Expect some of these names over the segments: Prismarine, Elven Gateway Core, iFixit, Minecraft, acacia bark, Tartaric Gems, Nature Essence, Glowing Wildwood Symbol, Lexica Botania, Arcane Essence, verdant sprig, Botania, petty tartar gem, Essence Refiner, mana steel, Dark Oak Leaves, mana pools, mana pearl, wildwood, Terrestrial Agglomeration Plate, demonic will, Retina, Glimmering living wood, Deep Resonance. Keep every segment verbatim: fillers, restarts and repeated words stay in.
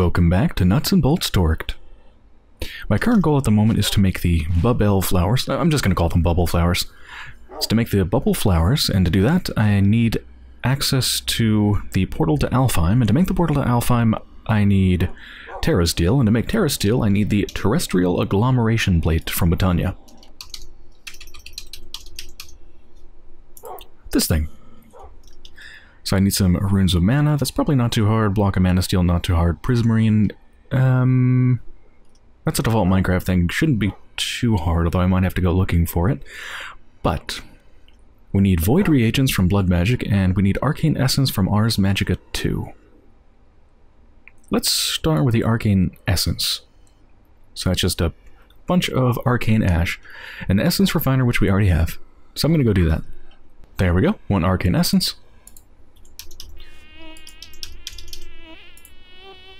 Welcome back to Nuts and Bolts Dorked. My current goal at the moment is to make the bubble flowers. I'm just going to call them bubble flowers. It's to make the bubble flowers, and to do that I need access to the Portal to Alfheim, and to make the Portal to Alfheim I need Terra Steel, and to make Terra Steel I need the Terrestrial Agglomeration Plate from Botania. This thing. So I need some Runes of Mana. That's probably not too hard. Block of Mana Steel, not too hard. Prismarine, um... that's a default Minecraft thing. Shouldn't be too hard, although I might have to go looking for it. But we need Void Reagents from Blood Magic, and we need Arcane Essence from Ars Magica two. Let's start with the Arcane Essence. So that's just a bunch of Arcane Ash. An Essence Refiner, which we already have. So I'm going to go do that. There we go. One Arcane Essence.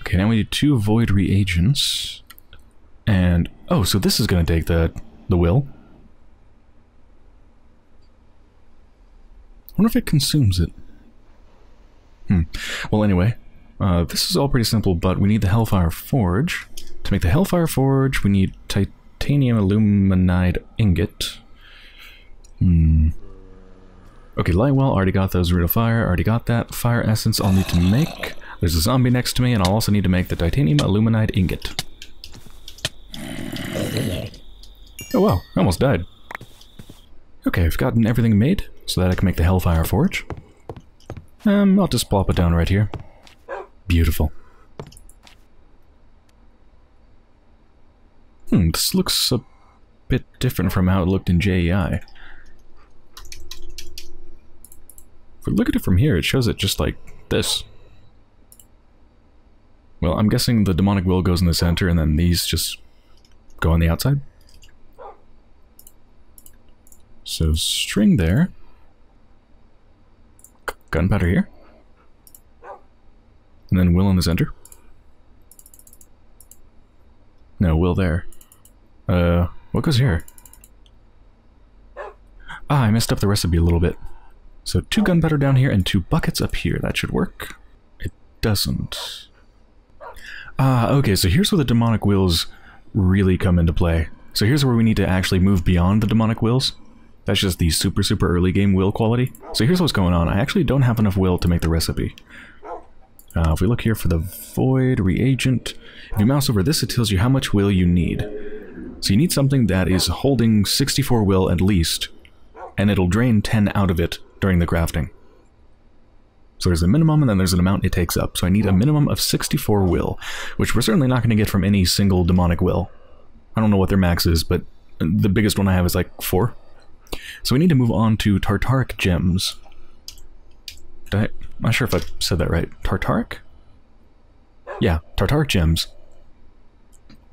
Okay, now we need two Void Reagents, and oh, so this is going to take the the will. I wonder if it consumes it. Hmm. Well, anyway, uh, this is all pretty simple, but we need the Hellfire Forge. To make the Hellfire Forge, we need Titanium Aluminide Ingot. Hmm. Okay, Lightwell, already got those. Root of Fire, already got that. Fire Essence, I'll need to make. There's a zombie next to me, and I'll also need to make the Titanium Aluminide Ingot. Oh wow, I almost died. Okay, I've gotten everything made, so that I can make the Hellfire Forge. Um, I'll just plop it down right here. Beautiful. Hmm, this looks a bit different from how it looked in J E I. If we look at it from here, it shows it just like this. Well, I'm guessing the demonic will goes in the center, and then these just go on the outside. So, string there. Gunpowder here. And then will in the center. No, will there. Uh, what goes here? Ah, I messed up the recipe a little bit. So, two gunpowder down here and two buckets up here. That should work. It doesn't. Ah, okay, so here's where the demonic wills really come into play. So here's where we need to actually move beyond the demonic wills. That's just the super, super early game will quality. So here's what's going on. I actually don't have enough will to make the recipe. Uh, if we look here for the void reagent, if you mouse over this, it tells you how much will you need. So you need something that is holding sixty-four will at least, and it'll drain ten out of it during the crafting. So there's a minimum, and then there's an amount it takes up. So I need a minimum of sixty-four will, which we're certainly not going to get from any single demonic will. I don't know what their max is, but the biggest one I have is like four. So we need to move on to Tartaric Gems. Did I, I'm not sure if I said that right. Tartaric? Yeah, Tartaric Gems.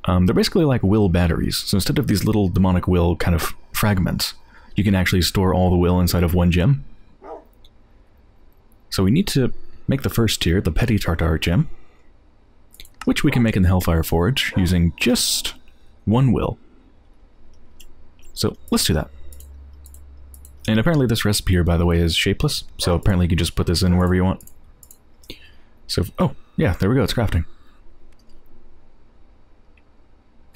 Um, they're basically like will batteries. So instead of these little demonic will kind of fragments, you can actually store all the will inside of one gem. So we need to make the first tier, the petty tartar gem, which we can make in the Hellfire Forge using just one will. So let's do that. And apparently this recipe here, by the way, is shapeless, so apparently you can just put this in wherever you want. So, oh, yeah, there we go, it's crafting.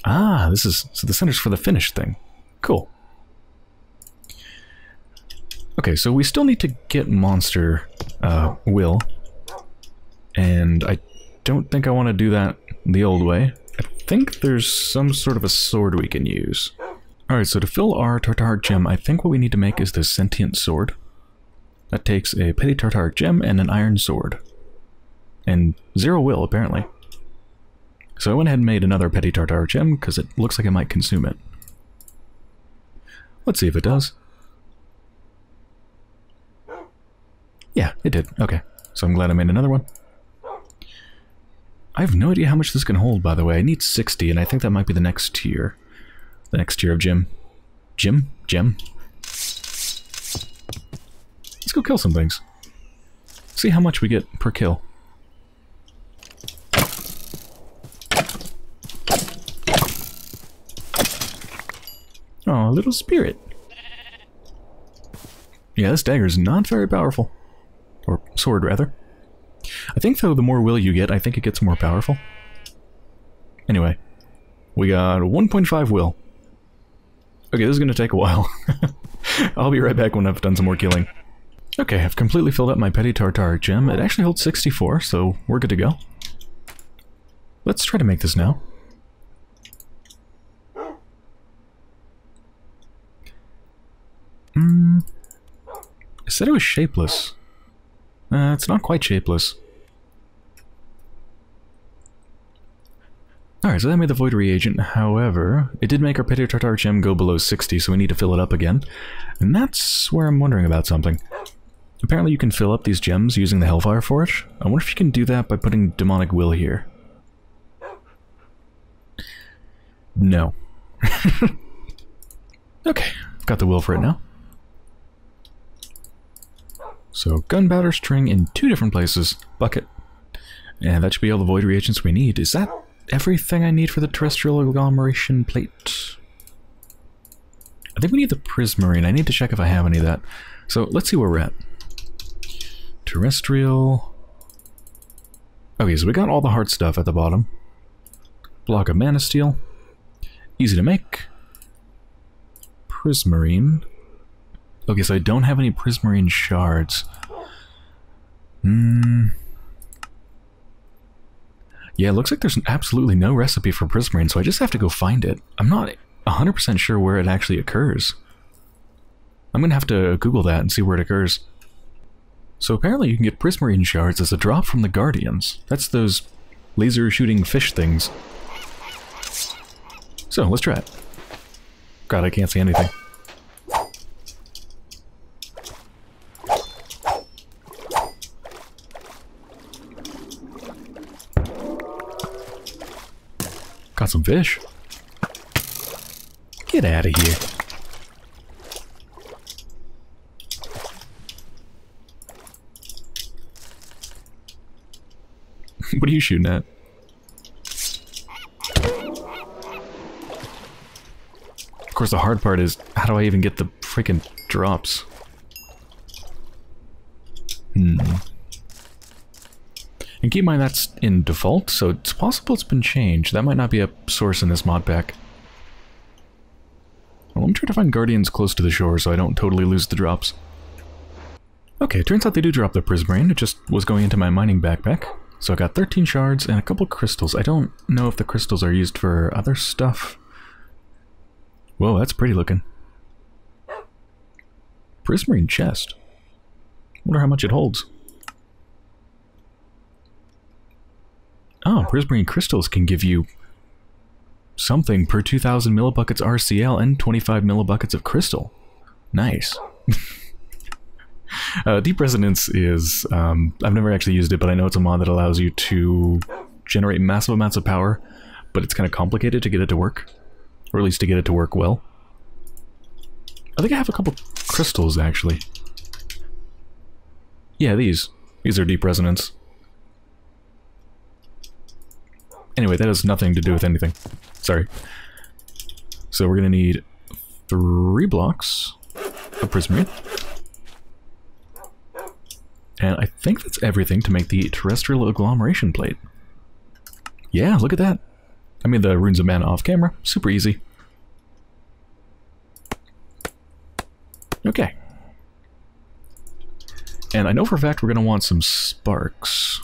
Ah, this is, so the center's for the finished thing. Cool. Okay, so we still need to get monster uh, will, and I don't think I want to do that the old way. I think there's some sort of a sword we can use. Alright, so to fill our tartaric gem, I think what we need to make is this sentient sword. That takes a petty tartaric gem and an iron sword. And zero will, apparently. So I went ahead and made another petty tartaric gem, because it looks like it might consume it. Let's see if it does. Yeah, it did. Okay. So I'm glad I made another one. I have no idea how much this can hold, by the way. I need sixty, and I think that might be the next tier. The next tier of gem. Gem? Gem? Let's go kill some things. See how much we get per kill. Aw, little spirit. Yeah, this dagger is not very powerful. Or sword, rather. I think, though, the more will you get, I think it gets more powerful. Anyway, we got one point five will. Okay, this is going to take a while. I'll be right back when I've done some more killing. Okay, I've completely filled up my petty tartar gem. It actually holds sixty-four, so we're good to go. Let's try to make this now. Hmm. I said it was shapeless. Uh, it's not quite shapeless. Alright, so that made the Void Reagent, however, it did make our petty tartar gem go below sixty, so we need to fill it up again. And that's where I'm wondering about something. Apparently you can fill up these gems using the Hellfire Forge. I wonder if you can do that by putting demonic will here. No. Okay, got the will for it now. So gunpowder string in two different places, bucket. And that should be all the Void Reagents we need. Is that everything I need for the Terrestrial Agglomeration Plate? I think we need the Prismarine. I need to check if I have any of that. So let's see where we're at. Terrestrial... Okay, so we got all the hard stuff at the bottom. Block of Mana Steel. Easy to make. Prismarine. Okay, so I don't have any Prismarine shards. Hmm... Yeah, it looks like there's absolutely no recipe for Prismarine, so I just have to go find it. I'm not one hundred percent sure where it actually occurs. I'm going to have to Google that and see where it occurs. So apparently you can get Prismarine shards as a drop from the Guardians. That's those laser-shooting fish things. So, let's try it. God, I can't see anything. Got some fish. Get out of here. What are you shooting at? Of course, the hard part is, how do I even get the freaking drops? Hmm. And keep in mind that's in default, so it's possible it's been changed. That might not be a source in this mod pack. Well, I'm trying to find Guardians close to the shore so I don't totally lose the drops. Okay, it turns out they do drop the Prismarine. It just was going into my mining backpack. So I got thirteen shards and a couple crystals. I don't know if the crystals are used for other stuff. Whoa, that's pretty looking. Prismarine chest. Wonder how much it holds. Oh, Prismarine crystals can give you something per two thousand millibuckets R C L and twenty-five millibuckets of crystal. Nice. uh, Deep Resonance is... Um, I've never actually used it, but I know it's a mod that allows you to generate massive amounts of power, but it's kind of complicated to get it to work. Or at least to get it to work well. I think I have a couple crystals, actually. Yeah, these. These are Deep Resonance. Anyway, that has nothing to do with anything. Sorry. So we're going to need three blocks of Prismarine. And I think that's everything to make the Terrestrial Agglomeration Plate. Yeah, look at that. I made the Runes of Mana off camera. Super easy. Okay. And I know for a fact we're going to want some Sparks.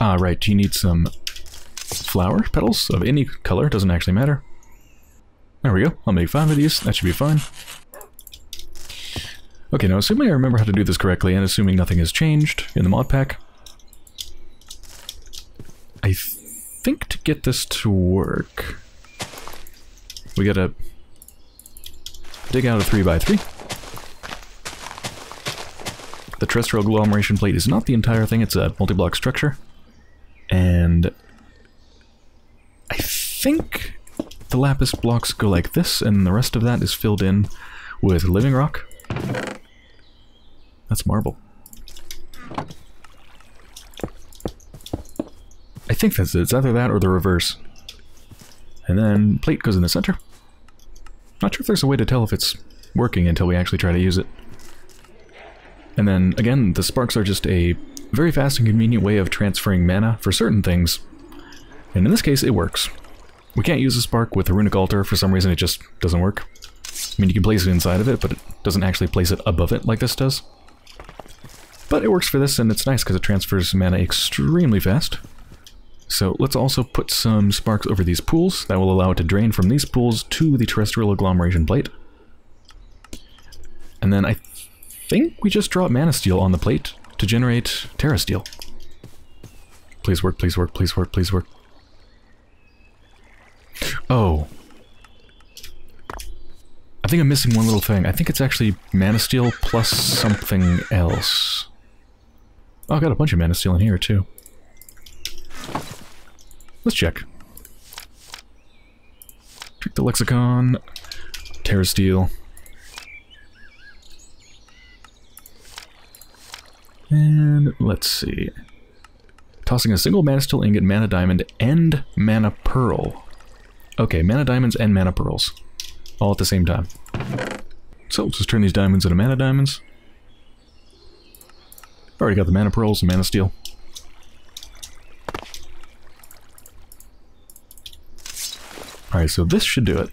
Ah, right, you need some flower petals of any color, doesn't actually matter. There we go, I'll make five of these, that should be fine. Okay, now assuming I remember how to do this correctly, and assuming nothing has changed in the mod pack, I think to get this to work, we gotta dig out a three by three. The Terrestrial Agglomeration Plate is not the entire thing, it's a multi-block structure. And I think the lapis blocks go like this, and the rest of that is filled in with living rock. That's marble. I think that's it. It's either that or the reverse. And then plate goes in the center. Not sure if there's a way to tell if it's working until we actually try to use it. And then, again, the sparks are just a very fast and convenient way of transferring mana for certain things And in this case, it works. We can't use a spark with a runic altar. For some reason, it just doesn't work. I mean, you can place it inside of it, but it doesn't actually place it above it like this does. But it works for this, and it's nice because it transfers mana extremely fast. So let's also put some sparks over these pools. That will allow it to drain from these pools to the Terrestrial Agglomeration Plate. And then I think we just drop mana steel on the plate to generate Terra Steel. Please work, please work, please work, please work. Oh. I think I'm missing one little thing. I think it's actually mana steel plus something else. Oh, I got a bunch of mana steel in here too. Let's check. Check the lexicon. Terra Steel. And let's see. Tossing a single mana steel ingot, mana diamond, and mana pearl. Okay, mana diamonds and mana pearls. All at the same time. So let's just turn these diamonds into mana diamonds. Already got the mana pearls and mana steel. Alright, so this should do it.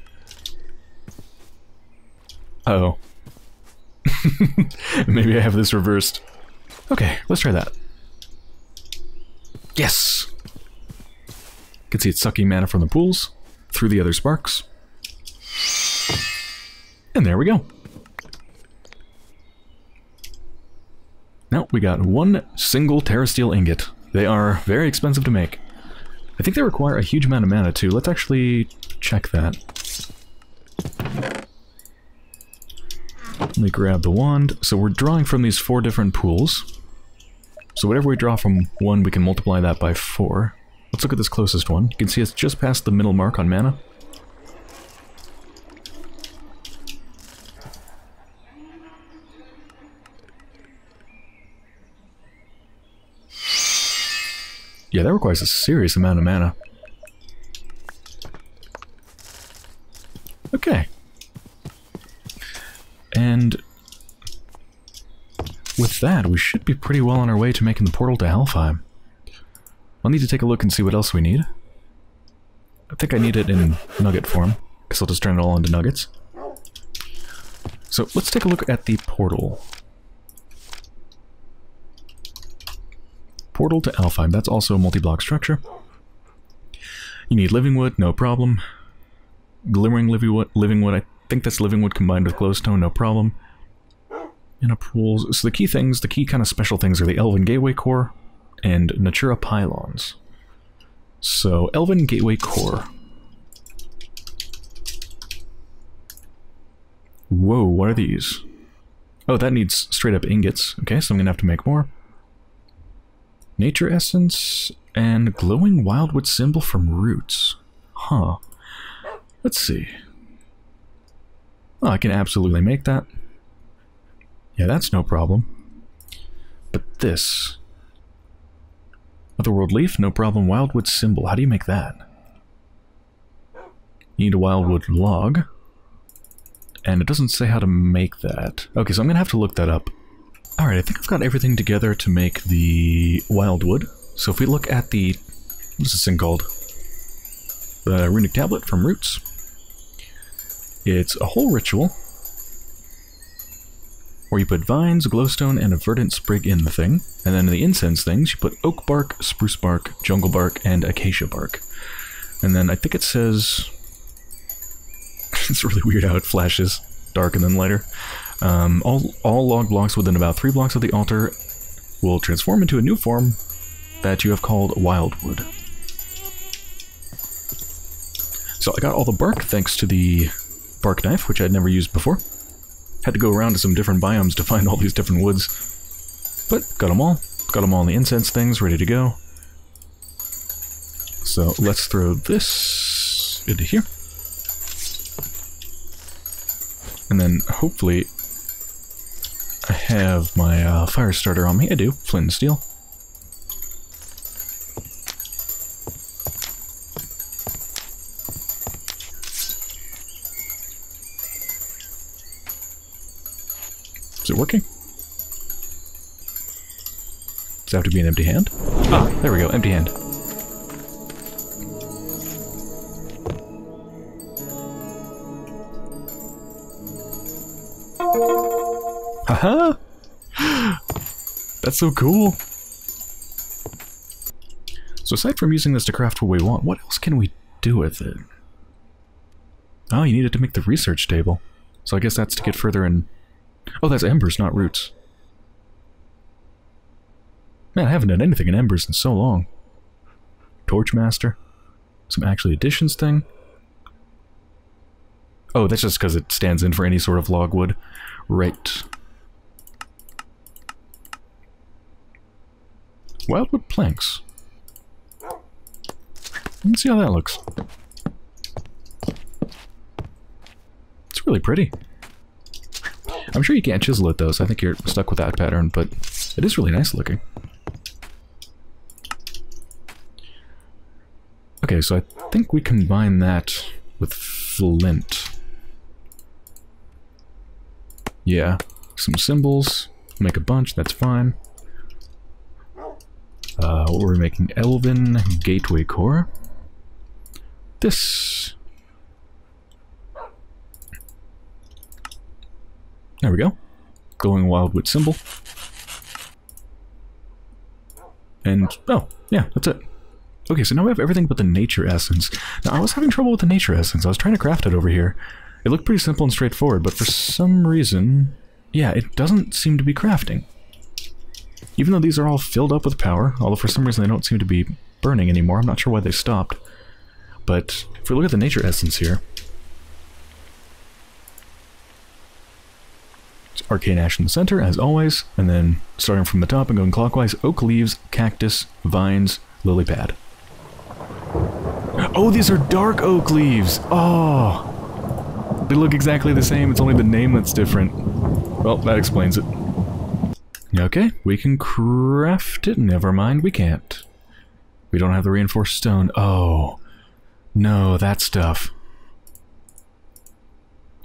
Uh-oh. Maybe I have this reversed. Okay, let's try that. Yes! You can see it's sucking mana from the pools, through the other sparks. And there we go. Now we got one single Terra Steel ingot. They are very expensive to make. I think they require a huge amount of mana too. Let's actually check that. Let me grab the wand. So we're drawing from these four different pools. So whatever we draw from one, we can multiply that by four. Let's look at this closest one. You can see it's just past the middle mark on mana. Yeah, that requires a serious amount of mana. Okay. And with that, we should be pretty well on our way to making the portal to Alfheim. I'll need to take a look and see what else we need. I think I need it in nugget form, because I'll just turn it all into nuggets. So let's take a look at the portal. Portal to Alfheim, that's also a multi-block structure. You need living wood, no problem. Glimmering living wood, living wood, I think that's living wood combined with glowstone, no problem. And a pools. So the key things, the key kind of special things are the Elven Gateway Core and Natura Pylons. So, Elven Gateway Core. Whoa, what are these? Oh, that needs straight up ingots. Okay, so I'm gonna have to make more. Nature Essence, and Glowing Wildwood Symbol from Roots. Huh. Let's see. Oh, I can absolutely make that. Yeah, that's no problem. But this... Otherworld Leaf, no problem. Wildwood Symbol, how do you make that? You need a Wildwood Log. And it doesn't say how to make that. Okay, so I'm gonna have to look that up. Alright, I think I've got everything together to make the wildwood. So if we look at the... what's this thing called? The runic tablet from Roots. It's a whole ritual where you put vines, glowstone, and a verdant sprig in the thing. And then in the incense things, you put oak bark, spruce bark, jungle bark, and acacia bark. And then I think it says... it's really weird how it flashes. Dark and then lighter. Um, all, all log blocks within about three blocks of the altar will transform into a new form that you have called Wildwood. So I got all the bark thanks to the bark knife, which I'd never used before. Had to go around to some different biomes to find all these different woods. But got them all. Got them all in the incense things, ready to go. So let's throw this into here. And then hopefully I have my uh, fire starter on me. I do. Flint and steel. Is it working? Does it have to be an empty hand? Ah, there we go. Empty hand. Haha! That's so cool! So aside from using this to craft what we want, what else can we do with it? Oh, you need it to make the research table. So I guess that's to get further in... Oh, that's embers, not roots. Man, I haven't done anything in embers in so long. Torchmaster. Some actually additions thing. Oh, that's just because it stands in for any sort of logwood. Right. Wildwood planks. Let's see how that looks. It's really pretty. I'm sure you can't chisel it though, so I think you're stuck with that pattern, but it is really nice looking. Okay, so I think we combine that with flint. Yeah, some symbols. Make a bunch, that's fine. Uh, what were we making? Elven Gateway Core. This. There we go. Glowing Wildwood Symbol. And, oh, yeah, that's it. Okay, so now we have everything but the Nature Essence. Now, I was having trouble with the Nature Essence. I was trying to craft it over here. It looked pretty simple and straightforward, but for some reason... Yeah, it doesn't seem to be crafting. Even though these are all filled up with power, although for some reason they don't seem to be burning anymore. I'm not sure why they stopped. But if we look at the Nature Essence here... Arcane Ash in the center, as always, and then starting from the top and going clockwise, oak leaves, cactus, vines, lily pad. Oh, these are dark oak leaves! Oh! They look exactly the same, it's only the name that's different. Well, that explains it. Okay, we can craft it. Never mind, we can't. We don't have the reinforced stone. Oh. No, that stuff.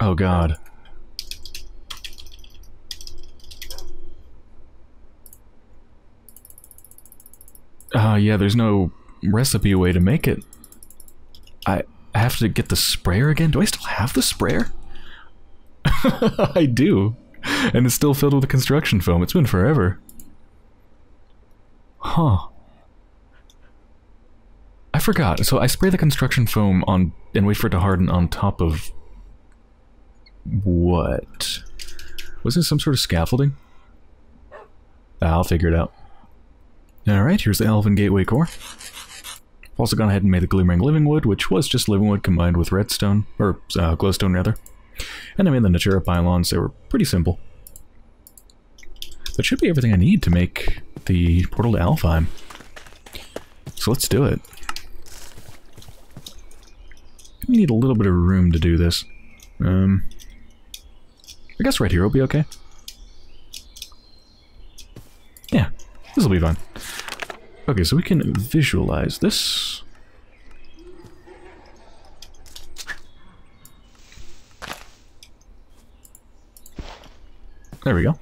Oh god. Ah, uh, yeah, there's no recipe way to make it. I have to get the sprayer again? Do I still have the sprayer? I do. And it's still filled with the construction foam. It's been forever. Huh. I forgot. So I spray the construction foam on and wait for it to harden on top of... What? Wasn't it some sort of scaffolding? I'll figure it out. Alright, here's the Elven Gateway Core. I've also gone ahead and made the Glimmering Living Wood, which was just living wood combined with redstone, or uh, glowstone rather. And I made the Natura Pylons, they were pretty simple. That should be everything I need to make the Portal to Alfheim. So let's do it. We need a little bit of room to do this. Um, I guess right here will be okay. Yeah, this will be fine. Okay, so we can visualize this. There we go.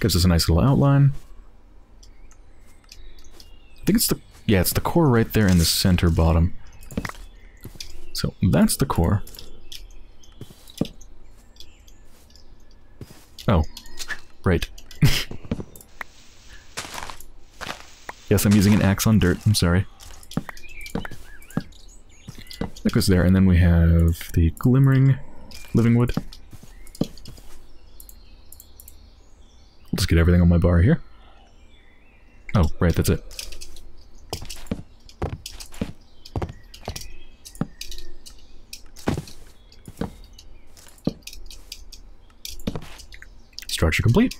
Gives us a nice little outline. I think it's the... Yeah, it's the core right there in the center bottom. So that's the core. Oh, right. Yes, I'm using an axe on dirt, I'm sorry. That goes there, and then we have the Glimmering Living Wood. I'll just get everything on my bar here. Oh, right, that's it. Structure complete.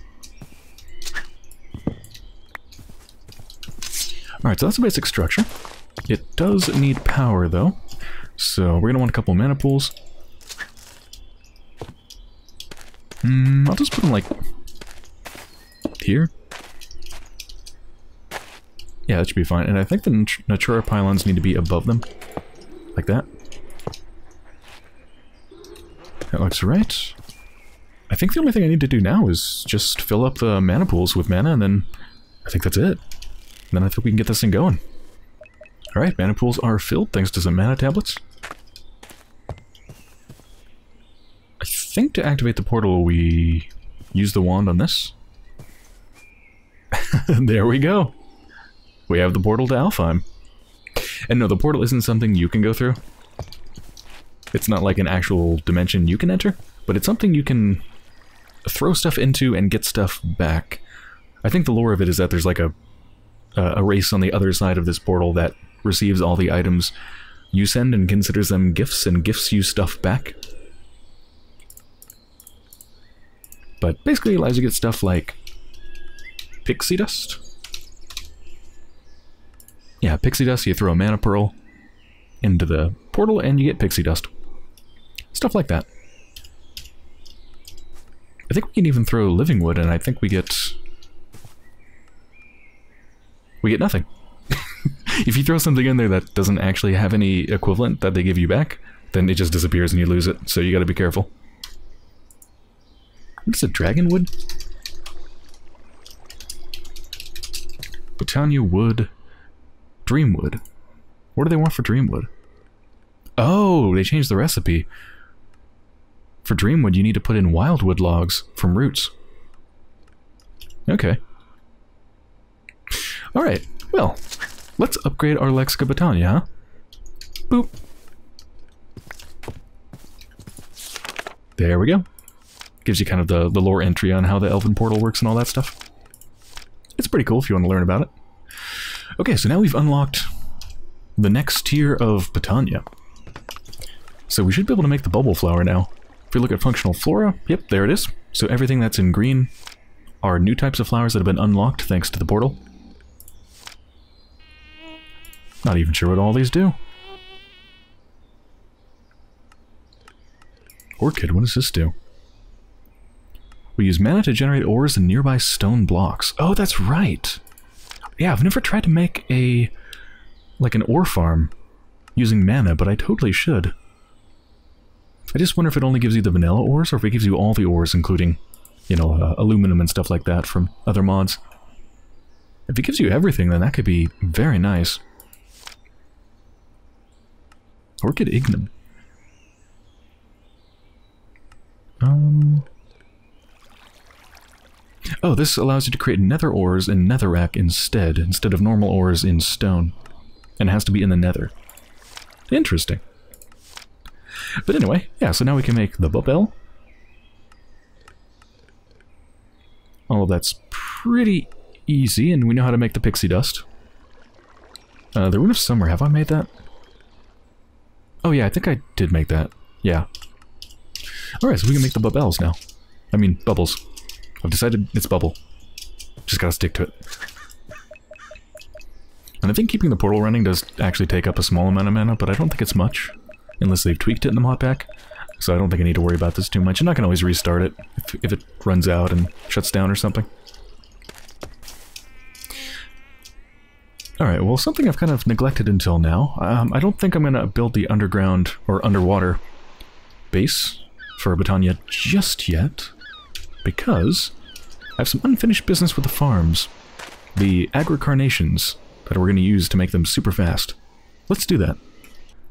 Alright, so that's the basic structure. It does need power, though. So, we're going to want a couple of mana pools. Mm, I'll just put them, like... here? Yeah, that should be fine. And I think the Natura Pylons need to be above them. Like that. That looks right. I think the only thing I need to do now is just fill up the mana pools with mana, and then... I think that's it. Then I think we can get this thing going. Alright, mana pools are filled thanks to some mana tablets. I think to activate the portal, we use the wand on this. There we go. We have the portal to Alfheim. And no, the portal isn't something you can go through. It's not like an actual dimension you can enter, but it's something you can throw stuff into and get stuff back. I think the lore of it is that there's like a, uh, a race on the other side of this portal that receives all the items you send and considers them gifts and gifts you stuff back. But basically it allows you to get stuff like pixie dust. Yeah, pixie dust, you throw a mana pearl into the portal and you get pixie dust. Stuff like that. I think we can even throw living wood and I think we get... we get nothing. If you throw something in there that doesn't actually have any equivalent that they give you back, then it just disappears and you lose it, so you gotta be careful. What is it, dragonwood? Botania wood... Dreamwood. What do they want for Dreamwood? Oh, they changed the recipe. For Dreamwood, you need to put in wildwood logs from Roots. Okay. Alright, well, let's upgrade our Lexica Botania, huh? Boop. There we go. Gives you kind of the, the lore entry on how the Elven Portal works and all that stuff. It's pretty cool if you want to learn about it. Okay, so now we've unlocked the next tier of Botania. So we should be able to make the bubble flower now. If we look at functional flora, yep, there it is. So everything that's in green are new types of flowers that have been unlocked thanks to the portal. Not even sure what all these do. Orchid, what does this do? We use mana to generate ores in nearby stone blocks. Oh, that's right! Yeah, I've never tried to make a, like an ore farm using mana, but I totally should. I just wonder if it only gives you the vanilla ores, or if it gives you all the ores, including, you know, uh, aluminum and stuff like that from other mods. If it gives you everything, then that could be very nice. Orchid Ignum. Um... Oh, this allows you to create nether ores in netherrack instead, instead of normal ores in stone. And it has to be in the nether. Interesting. But anyway, yeah, so now we can make the bubble. Oh, that's pretty easy, and we know how to make the pixie dust. Uh, the Rune of Summer, have I made that? Oh yeah, I think I did make that. Yeah. Alright, so we can make the bubbles now. I mean, bubbles. I've decided it's bubble. Just gotta stick to it. And I think keeping the portal running does actually take up a small amount of mana, but I don't think it's much. Unless they've tweaked it in the mod pack. So I don't think I need to worry about this too much. And I can always restart it if, if it runs out and shuts down or something. Alright, well something I've kind of neglected until now. Um, I don't think I'm going to build the underground or underwater base for Botania just yet. Because I have some unfinished business with the farms. The agricarnations that we're going to use to make them super fast. Let's do that.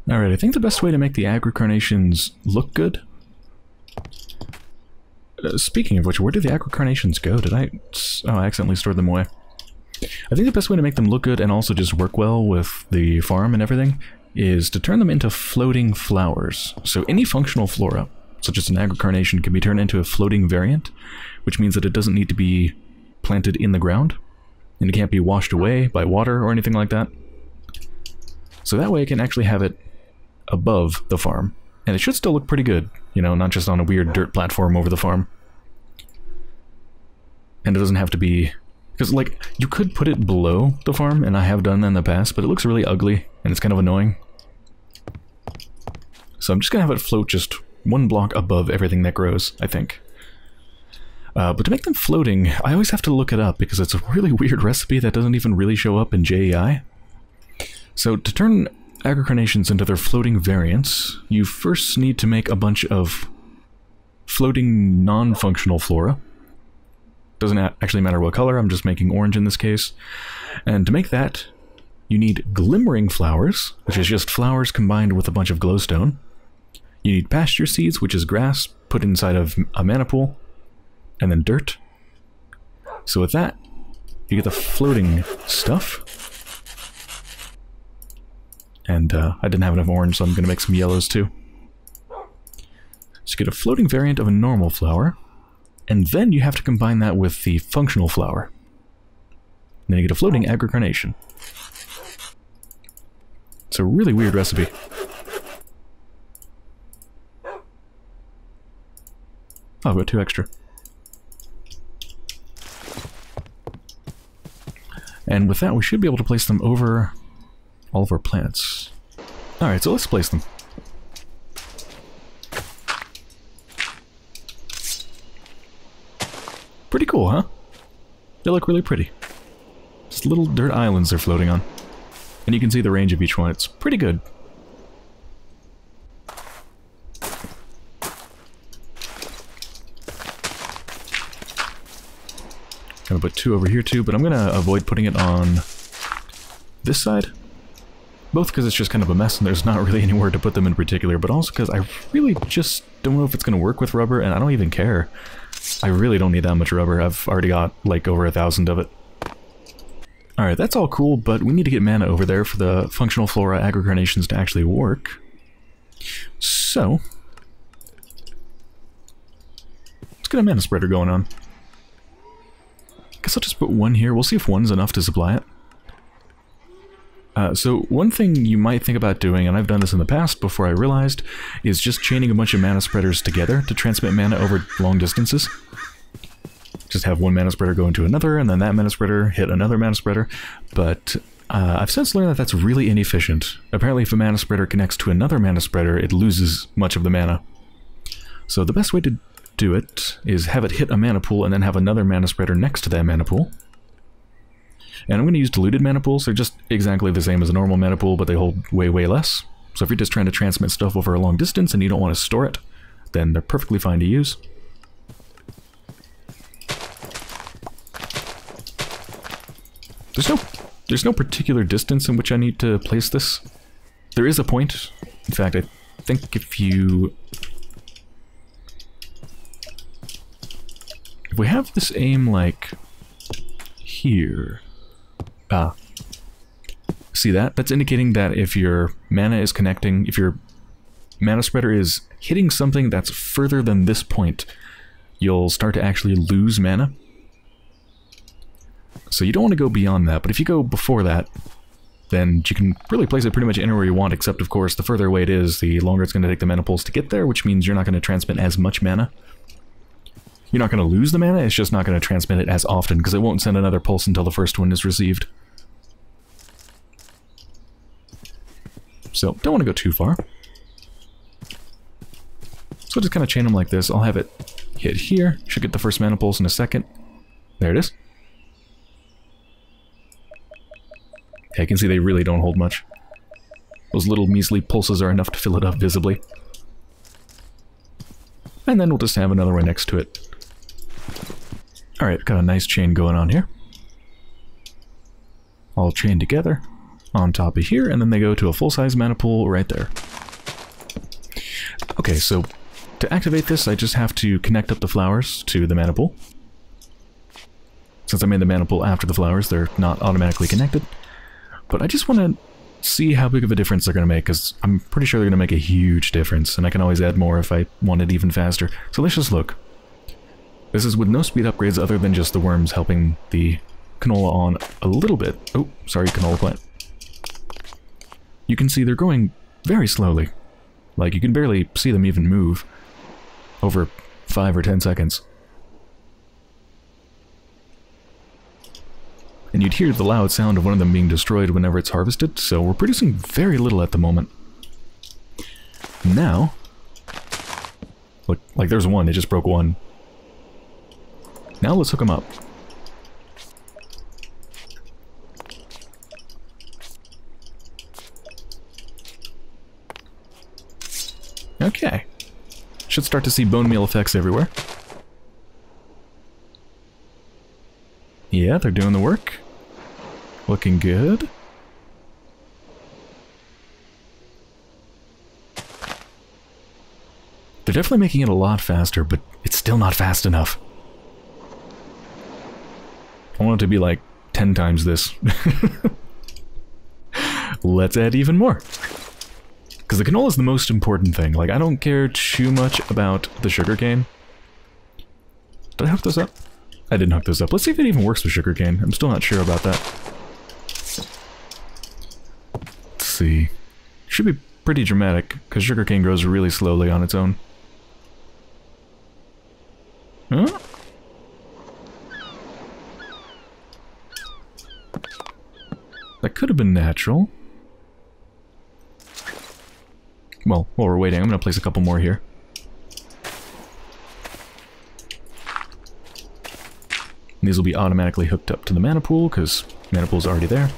Alright, I think the best way to make the agricarnations look good... Uh, speaking of which, where did the agricarnations go? Did I... Oh, I accidentally stored them away. I think the best way to make them look good and also just work well with the farm and everything is to turn them into floating flowers. So any functional flora, such as an agricarnation, can be turned into a floating variant, which means that it doesn't need to be planted in the ground, and it can't be washed away by water or anything like that. So that way I can actually have it above the farm, and it should still look pretty good, you know, not just on a weird dirt platform over the farm. And it doesn't have to be... because, like, you could put it below the farm, and I have done that in the past, but it looks really ugly, and it's kind of annoying. So I'm just gonna have it float just one block above everything that grows, I think. Uh, but to make them floating, I always have to look it up because it's a really weird recipe that doesn't even really show up in J E I. So to turn agricarnations into their floating variants, you first need to make a bunch of floating non-functional flora. Doesn't actually matter what color, I'm just making orange in this case. And to make that, you need glimmering flowers, which is just flowers combined with a bunch of glowstone. You need pasture seeds, which is grass put inside of a mana pool, and then dirt. So with that, you get the floating stuff. And uh, I didn't have enough orange, so I'm going to make some yellows too. So you get a floating variant of a normal flower, and then you have to combine that with the functional flower. And then you get a floating aggrecarnation. It's a really weird recipe. Oh, I've got two extra. And with that, we should be able to place them over all of our plants. Alright, so let's place them. Pretty cool, huh? They look really pretty. Just little dirt islands they're floating on. And you can see the range of each one. It's pretty good. I'm gonna put two over here too, but I'm gonna avoid putting it on this side. Both because it's just kind of a mess and there's not really anywhere to put them in particular, but also because I really just don't know if it's gonna work with rubber, and I don't even care. I really don't need that much rubber. I've already got like over a thousand of it. Alright, that's all cool, but we need to get mana over there for the functional flora aggrecarnations to actually work. So let's get a mana spreader going on. Guess I'll just put one here. We'll see if one's enough to supply it. Uh, so one thing you might think about doing, and I've done this in the past before I realized, is just chaining a bunch of mana spreaders together to transmit mana over long distances. Just have one mana spreader go into another, and then that mana spreader hit another mana spreader. But uh, I've since learned that that's really inefficient. Apparently if a mana spreader connects to another mana spreader, it loses much of the mana. So the best way to do it is have it hit a mana pool and then have another mana spreader next to that mana pool. And I'm going to use diluted mana pools. They're just exactly the same as a normal mana pool, but they hold way, way less. So if you're just trying to transmit stuff over a long distance and you don't want to store it, then they're perfectly fine to use. There's no, there's no particular distance in which I need to place this. There is a point. In fact, I think if you... If we have this aim, like, here, ah, see that? That's indicating that if your mana is connecting, if your mana spreader is hitting something that's further than this point, you'll start to actually lose mana. So you don't want to go beyond that, but if you go before that, then you can really place it pretty much anywhere you want, except, of course, the further away it is, the longer it's going to take the mana pools to get there, which means you're not going to transmit as much mana. You're not going to lose the mana, it's just not going to transmit it as often, because it won't send another pulse until the first one is received. So, don't want to go too far. So I'll just kind of chain them like this. I'll have it hit here, should get the first mana pulse in a second. There it is. Yeah, you can see they really don't hold much. Those little measly pulses are enough to fill it up visibly. And then we'll just have another one next to it. Alright, got a nice chain going on here. All chained together on top of here, and then they go to a full-size mana pool right there. Okay, so to activate this, I just have to connect up the flowers to the mana pool. Since I made the mana pool after the flowers, they're not automatically connected. But I just want to see how big of a difference they're going to make, because I'm pretty sure they're going to make a huge difference, and I can always add more if I want it even faster. So let's just look. This is with no speed upgrades other than just the worms helping the canola on a little bit. Oh, sorry, canola plant. You can see they're growing very slowly. Like, you can barely see them even move over five or ten seconds. And you'd hear the loud sound of one of them being destroyed whenever it's harvested, so we're producing very little at the moment. Now, look, like there's one, it just broke one. Now let's hook them up. Okay. Should start to see bone meal effects everywhere. Yeah, they're doing the work. Looking good. They're definitely making it a lot faster, but it's still not fast enough. I want it to be like ten times this. Let's add even more. Because the canola is the most important thing. Like, I don't care too much about the sugarcane. Did I hook those up? I didn't hook those up. Let's see if it even works with sugarcane. I'm still not sure about that. Let's see. Should be pretty dramatic, because sugarcane grows really slowly on its own. Huh? That could have been natural. Well, while we're waiting, I'm going to place a couple more here. And these will be automatically hooked up to the mana pool, because mana pool's already there.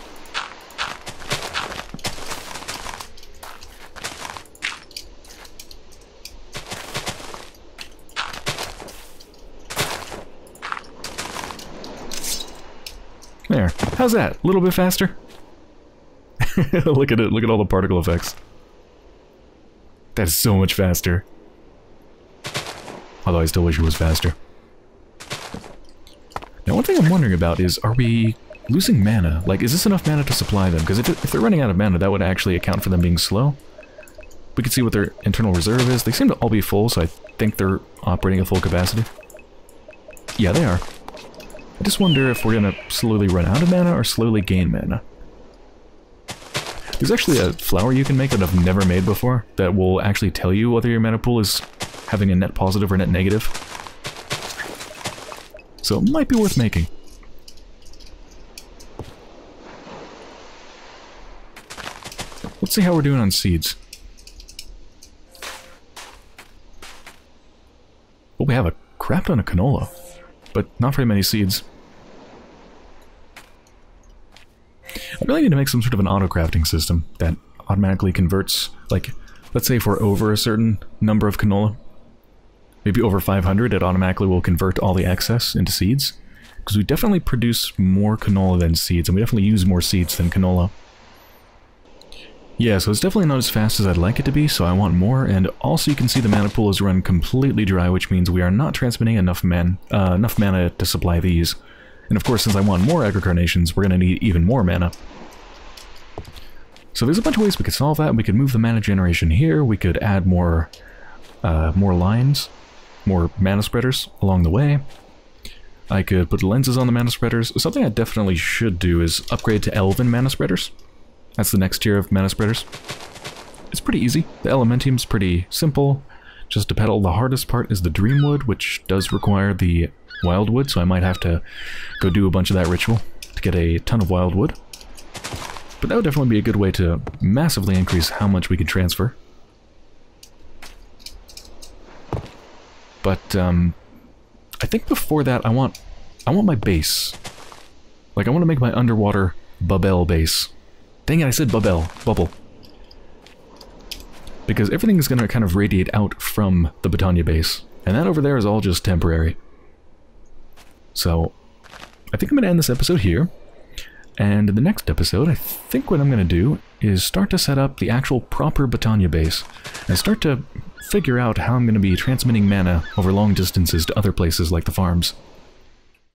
There. How's that? A little bit faster? Look at it. Look at all the particle effects. That is so much faster. Although I still wish it was faster. Now, one thing I'm wondering about is, are we losing mana? Like, is this enough mana to supply them? Because if, if they're running out of mana, that would actually account for them being slow. We can see what their internal reserve is. They seem to all be full, so I think they're operating at full capacity. Yeah, they are. I just wonder if we're going to slowly run out of mana or slowly gain mana. There's actually a flower you can make that I've never made before that will actually tell you whether your mana pool is having a net positive or net negative. So it might be worth making. Let's see how we're doing on seeds. Well, we have a crap ton of canola, but not very many seeds. I really need to make some sort of an auto-crafting system that automatically converts, like, let's say if we're over a certain number of canola, maybe over five hundred, it automatically will convert all the excess into seeds. Because we definitely produce more canola than seeds, and we definitely use more seeds than canola. Yeah, so it's definitely not as fast as I'd like it to be, so I want more, and also you can see the mana pool is run completely dry, which means we are not transmitting enough, man, uh, enough mana to supply these. And of course, since I want more aggro carnations, we're going to need even more mana. So there's a bunch of ways we could solve that. We could move the mana generation here, we could add more uh, more lines, more mana spreaders along the way. I could put lenses on the mana spreaders. Something I definitely should do is upgrade to Elven mana spreaders. That's the next tier of mana spreaders. It's pretty easy. The Elementium's pretty simple. Just a pedal. The hardest part is the Dreamwood, which does require the Wildwood, so I might have to go do a bunch of that ritual to get a ton of wildwood. But that would definitely be a good way to massively increase how much we can transfer. But um, I think before that, I want I want my base. Like, I want to make my underwater bubble base. Dang it, I said bubble bubble. Because everything is going to kind of radiate out from the Botania base, and that over there is all just temporary. So, I think I'm going to end this episode here, and in the next episode, I think what I'm going to do is start to set up the actual proper Botania base, and start to figure out how I'm going to be transmitting mana over long distances to other places like the farms.